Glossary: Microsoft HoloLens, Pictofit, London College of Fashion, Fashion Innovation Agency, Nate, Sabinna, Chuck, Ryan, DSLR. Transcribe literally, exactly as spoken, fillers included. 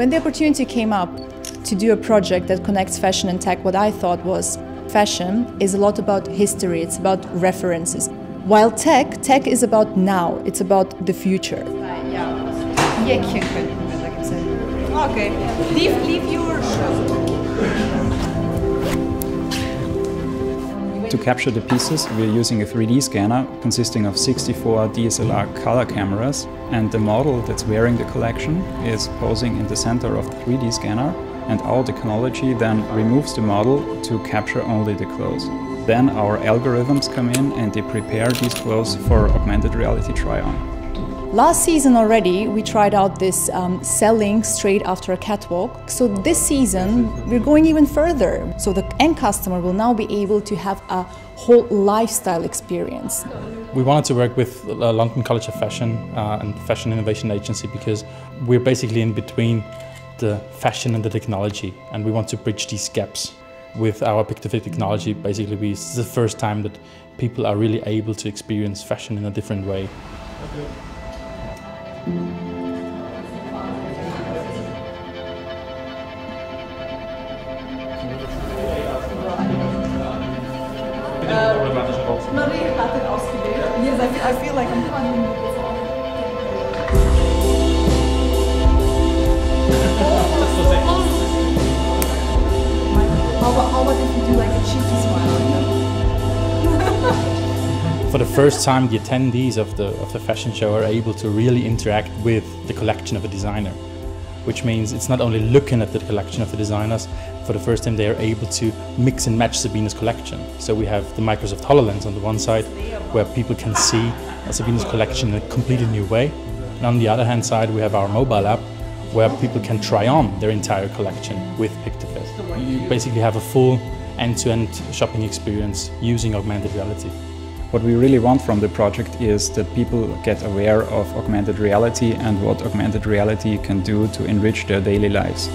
When the opportunity came up to do a project that connects fashion and tech, what I thought was fashion is a lot about history, it's about references. While tech, tech is about now, it's about the future. Okay, leave, leave your show. To capture the pieces, we're using a three D scanner consisting of sixty-four D S L R color cameras, and the model that's wearing the collection is posing in the center of the three D scanner, and our technology then removes the model to capture only the clothes. Then our algorithms come in and they prepare these clothes for augmented reality try-on. Last season already we tried out this um, selling straight after a catwalk, so this season we're going even further. So the end customer will now be able to have a whole lifestyle experience. We wanted to work with uh, London College of Fashion uh, and Fashion Innovation Agency because we're basically in between the fashion and the technology, and we want to bridge these gaps. With our Pictofit technology, basically we, this is the first time that people are really able to experience fashion in a different way. Okay. Yes, I feel like I'm finding For the first time, the attendees of the, of the fashion show are able to really interact with the collection of a designer, which means it's not only looking at the collection of the designers. For the first time they are able to mix and match Sabina's collection. So we have the Microsoft HoloLens on the one side, where people can see Sabina's collection in a completely new way, and on the other hand side we have our mobile app, where people can try on their entire collection with Pictofit. You basically have a full end-to-end shopping experience using augmented reality. What we really want from the project is that people get aware of augmented reality and what augmented reality can do to enrich their daily lives.